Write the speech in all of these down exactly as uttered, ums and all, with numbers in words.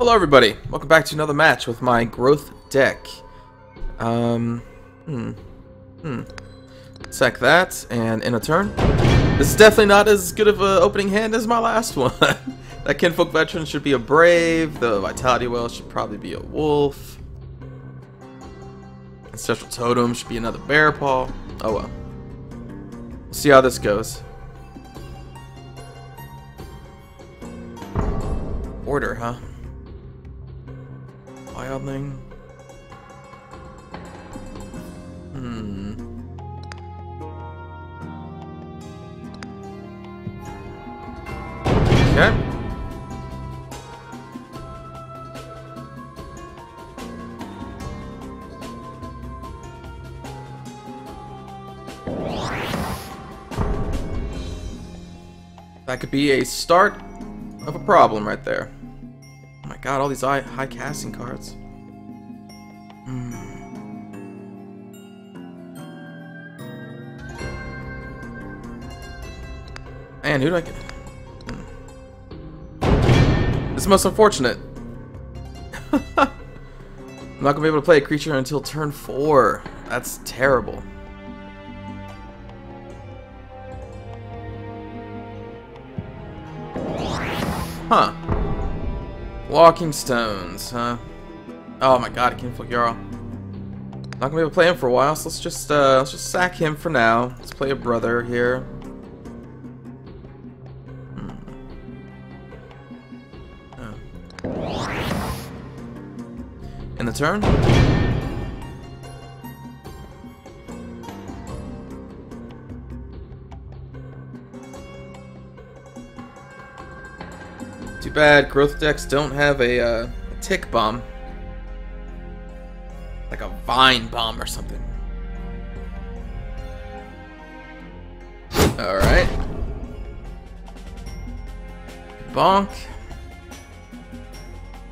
Hello everybody, welcome back to another match with my growth deck. Um, hmm, hmm. Check that, and in a turn. This is definitely not as good of an opening hand as my last one. That Kinfolk Veteran should be a Brave, the Vitality Well should probably be a Wolf. Ancestral Totem should be another Bear Paw. Oh well. We'll see how this goes. Order, huh? Wildling. Hmm. Okay. That could be a start of a problem right there. Oh my god, all these high, high casting cards. Man, who do I get? Hmm. This is most unfortunate. I'm not going to be able to play a creature until turn four. That's terrible. Huh. Walking Stones, huh? Oh my god, I can't flip Yarl. Not going to be able to play him for a while, so let's just, uh, let's just sack him for now. Let's play a brother here. In the turn. Too bad growth decks don't have a, uh, a tick bomb. Like a vine bomb or something. Alright. Bonk.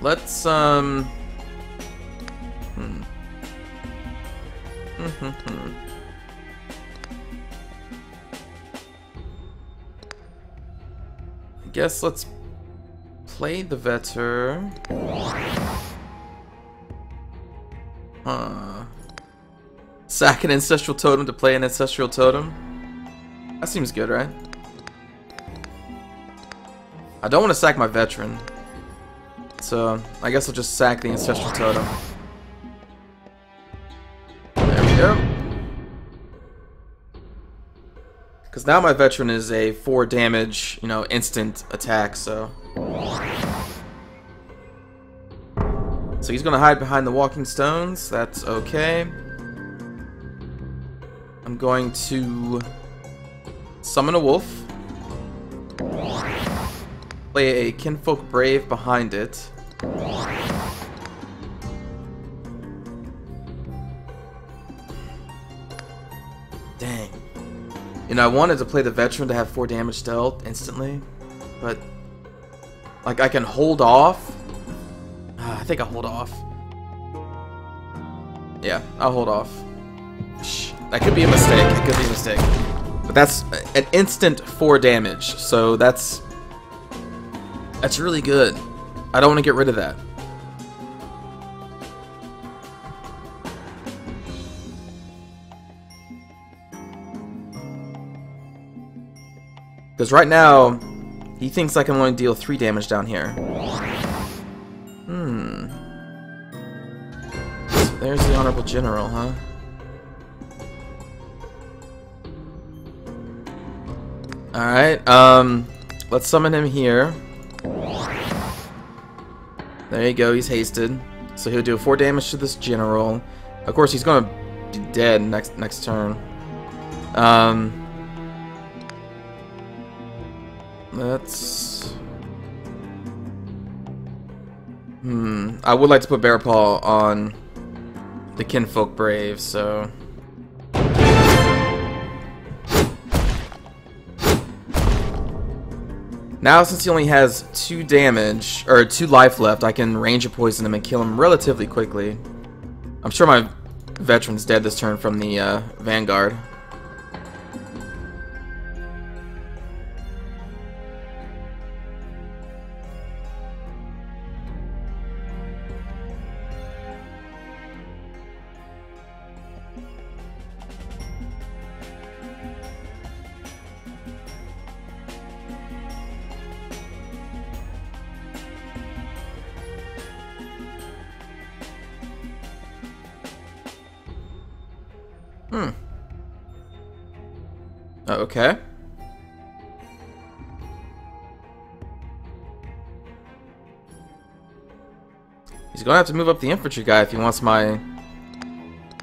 Let's, um... I guess let's play the Vetter. Huh. Sack an Ancestral Totem to play an Ancestral Totem. That seems good, right? I don't want to sack my Veteran. So I guess I'll just sack the Ancestral Totem. Because now my Veteran is a four damage, you know, instant attack, so. So he's gonna hide behind the Walking Stones, that's okay. I'm going to summon a Wolf. Play a Kinfolk Brave behind it. You know, I wanted to play the Veteran to have four damage dealt instantly, but like I can hold off. Uh, I think I'll hold off. Yeah, I'll hold off. Shh. That could be a mistake. It could be a mistake. But that's an instant four damage, so that's that's really good. I don't want to get rid of that. Because right now, he thinks I can only deal three damage down here. Hmm. So there's the Honorable General, huh? Alright, um, let's summon him here. There you go, he's hasted. So he'll do four damage to this General. Of course, he's gonna be dead next, next turn. Um... Let's... Hmm. I would like to put Bear Paw on the Kinfolk Brave, so... Now, since he only has two damage, or two life left, I can Ranger Poison him and kill him relatively quickly. I'm sure my Veteran's dead this turn from the uh, Vanguard. Hmm. Uh, okay. He's gonna have to move up the infantry guy if he wants my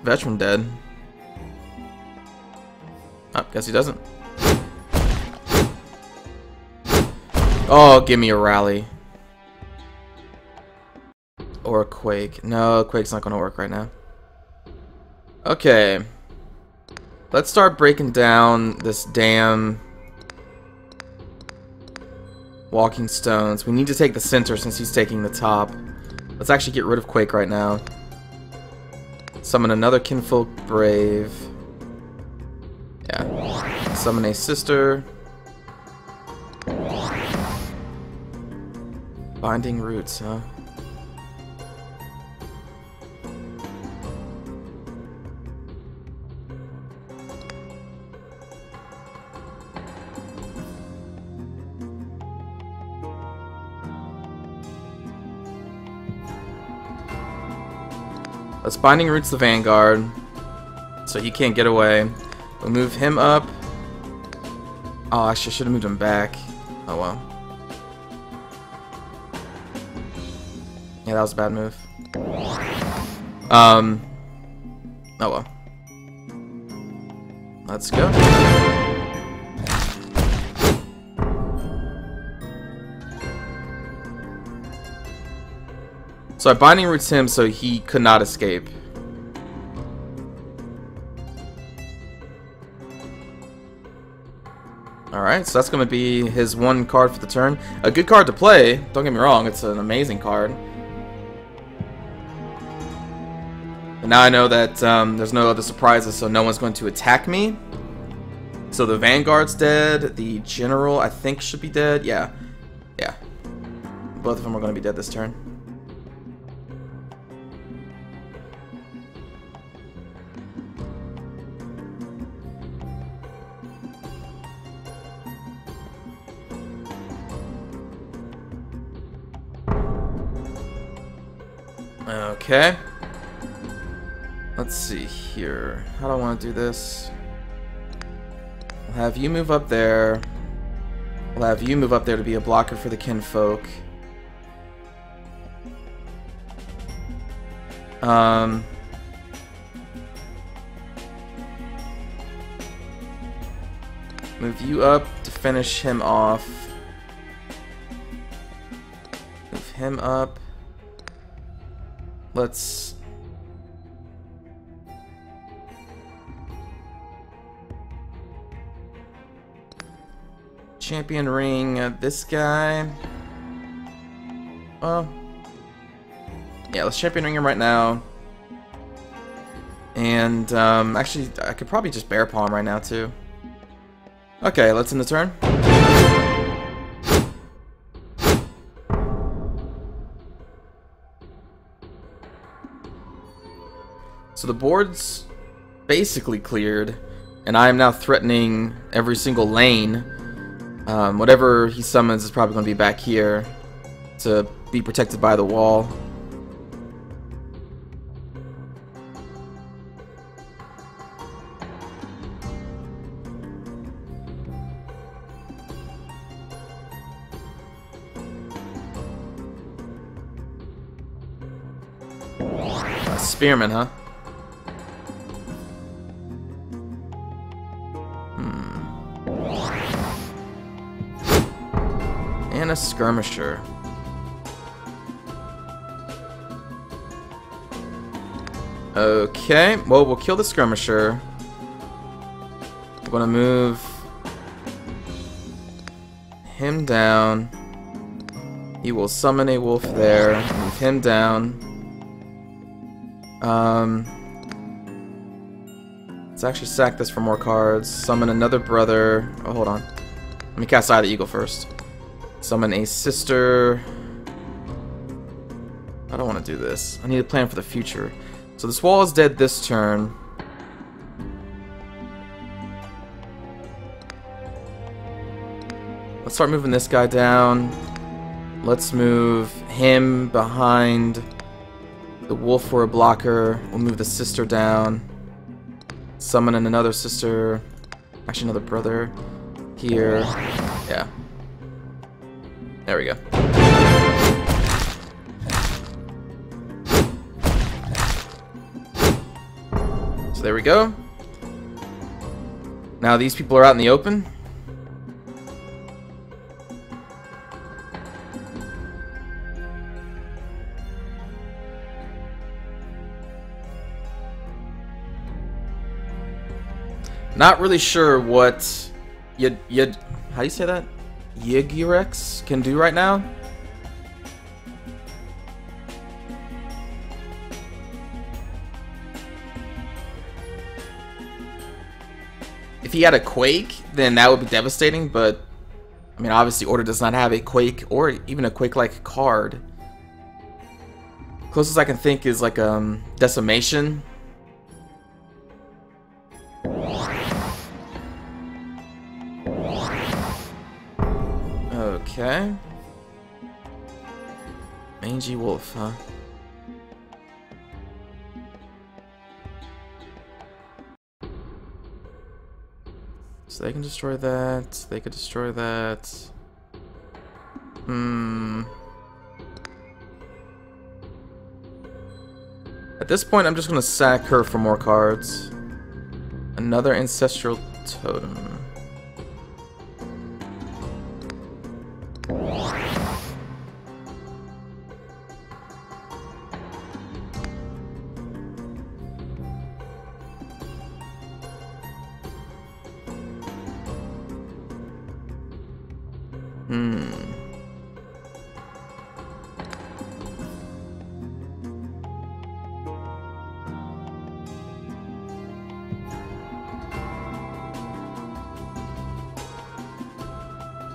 veteran dead. Oh, guess he doesn't. Oh, give me a rally. Or a quake. No, quake's not gonna work right now. Okay. Let's start breaking down this damn Walking Stones. We need to take the center since he's taking the top. Let's actually get rid of Quake right now. Summon another Kinfolk Brave. Yeah. Summon a Sister. Binding Roots, huh? Let's Binding Roots the Vanguard, so he can't get away. We'll move him up. Oh, actually, I should have moved him back. Oh, well. Yeah, that was a bad move. Um. Oh, well. Let's go. So I Binding Roots him so he could not escape. Alright, so that's going to be his one card for the turn. A good card to play, don't get me wrong, it's an amazing card. But now I know that um, there's no other surprises, so no one's going to attack me. So the Vanguard's dead, the General I think should be dead, yeah. Yeah. Both of them are going to be dead this turn. Okay. Let's see here. How do I want to do this? I'll have you move up there. I'll have you move up there to be a blocker for the Kinfolk. Um. Move you up to finish him off. Move him up. Let's Champion Ring uh, this guy. Well, yeah, let's Champion Ring him right now. And um, actually, I could probably just Bear Paw him right now too. Okay, let's end the turn. So the board's basically cleared, and I am now threatening every single lane. Um, whatever he summons is probably going to be back here to be protected by the wall. Uh, Spearman, huh? A skirmisher. Okay, well, we'll kill the skirmisher. We're gonna move him down. He will summon a wolf there. Move him down. Um, let's actually sack this for more cards. Summon another brother. Oh, hold on. Let me cast Eye of the Eagle first. Summon a Sister. I don't want to do this. I need a plan for the future. So this wall is dead this turn. Let's start moving this guy down. Let's move him behind the wolf for a blocker. We'll move the Sister down. summon another sister, actually another brother here. Yeah. There we go. So there we go. Now these people are out in the open. Not really sure what you you how do you say that? Yigurex can do right now. If he had a Quake, then that would be devastating, but I mean obviously Order does not have a Quake or even a Quake-like card. Closest I can think is like um Decimation. Okay. Mangy Wolf, huh? So they can destroy that. They could destroy that. Hmm. At this point, I'm just gonna sack her for more cards. Another Ancestral Totem. Hmm.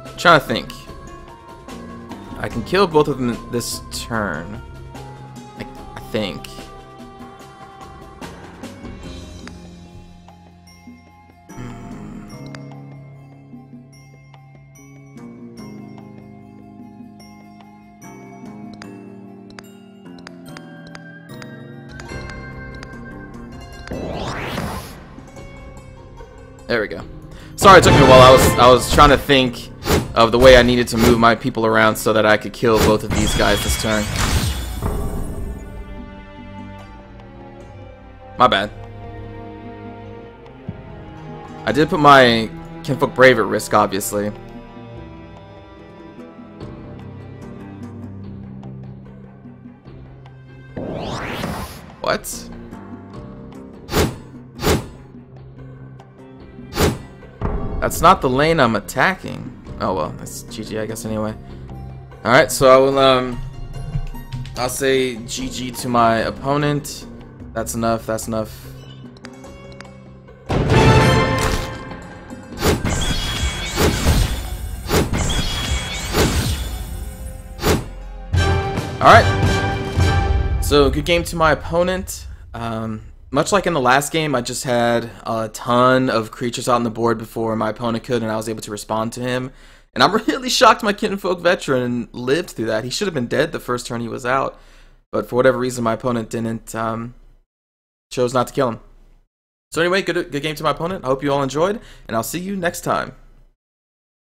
I'm trying to think. I can kill both of them this turn. I, I think. There we go. Sorry it took me a while. I was I was trying to think of the way I needed to move my people around so that I could kill both of these guys this turn. My bad. I did put my Kinfolk Brave at risk, obviously. What? That's not the lane I'm attacking. Oh well, that's G G I guess anyway. Alright, so I will um I'll say G G to my opponent. That's enough, that's enough. Alright. So good game to my opponent. Um Much like in the last game, I just had a ton of creatures out on the board before my opponent could, and I was able to respond to him. And I'm really shocked my Kinfolk Veteran lived through that. He should have been dead the first turn he was out. But for whatever reason, my opponent didn't, um, chose not to kill him. So anyway, good, good game to my opponent. I hope you all enjoyed, and I'll see you next time.